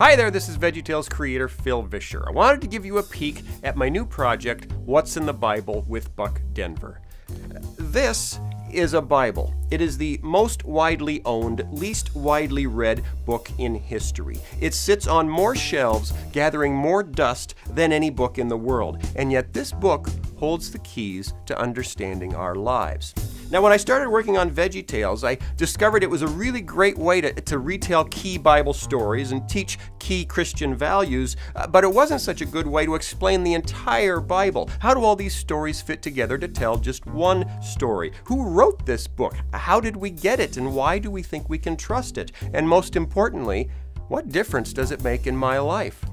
Hi there, this is VeggieTales creator Phil Vischer. I wanted to give you a peek at my new project, What's in the Bible with Buck Denver. This is a Bible. It is the most widely owned, least widely read book in history. It sits on more shelves, gathering more dust than any book in the world. And yet this book holds the keys to understanding our lives. Now, when I started working on VeggieTales, I discovered it was a really great way to retell key Bible stories and teach key Christian values, but it wasn't such a good way to explain the entire Bible. How do all these stories fit together to tell just one story? Who wrote this book? How did we get it, and why do we think we can trust it? And most importantly, what difference does it make in my life?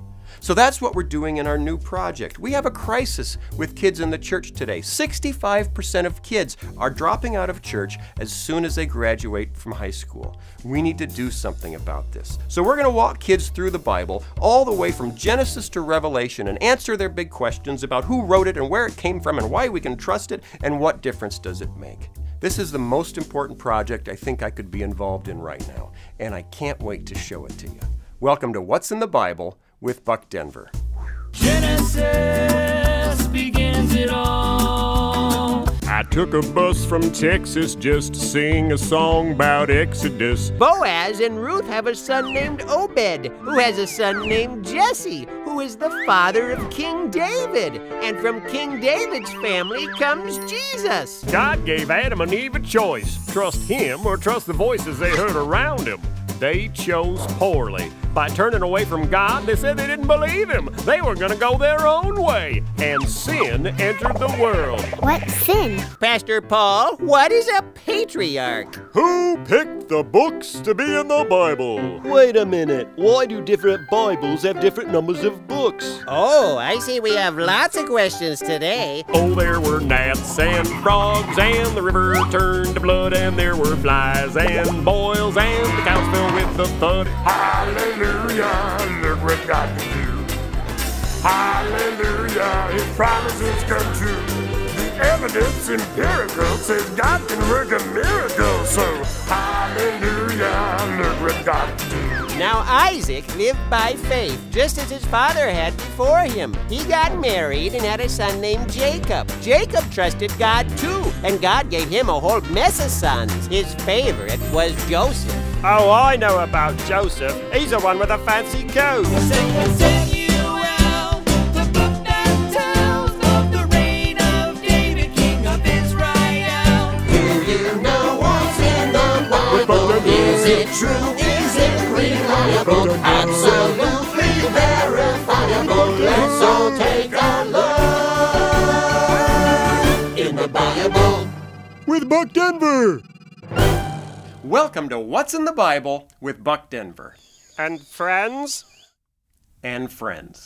So that's what we're doing in our new project. We have a crisis with kids in the church today. 65% of kids are dropping out of church as soon as they graduate from high school. We need to do something about this. So we're going to walk kids through the Bible all the way from Genesis to Revelation and answer their big questions about who wrote it and where it came from and why we can trust it and what difference does it make. This is the most important project I think I could be involved in right now, and I can't wait to show it to you. Welcome to What's in the Bible with Buck Denver. Genesis begins it all. I took a bus from Texas just to sing a song about Exodus. Boaz and Ruth have a son named Obed, who has a son named Jesse, who is the father of King David. And from King David's family comes Jesus. God gave Adam and Eve a choice. Trust him or trust the voices they heard around him. They chose poorly. By turning away from God, they said they didn't believe him. They were gonna go their own way, and sin entered the world. What sin? Pastor Paul, what is a patriarch? Who picked the books to be in the Bible? Wait a minute, why do different Bibles have different numbers of books? Oh, I see we have lots of questions today. Oh, there were gnats and frogs, and the river turned to blood, and there were flies and boils, and the cows fell with the thud. Hallelujah, look what God can do. Hallelujah, his promises come true. The evidence empirical says God can work a miracle. So hallelujah, look what God can do. Now Isaac lived by faith, just as his father had before him. He got married and had a son named Jacob. Jacob trusted God too, and God gave him a whole mess of sons. His favorite was Joseph. Oh, I know about Joseph. He's the one with a fancy coat. Samuel, the book that tells of the reign of David, king of Israel. Do you know what's in the Bible? Is it true? Is it reliable? Absolutely verifiable. Let's all take a look in the Bible with Buck Denver. Welcome to What's in the Bible with Buck Denver. And friends.